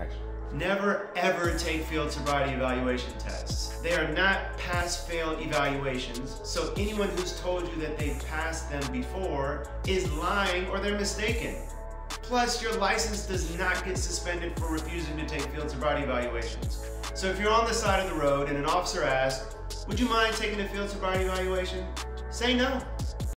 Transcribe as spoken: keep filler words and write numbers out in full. Actually. Never ever take field sobriety evaluation tests. They are not pass-fail evaluations, so anyone who's told you that they've passed them before is lying or they're mistaken. Plus, your license does not get suspended for refusing to take field sobriety evaluations. So if you're on the side of the road and an officer asks, "Would you mind taking a field sobriety evaluation?" Say no.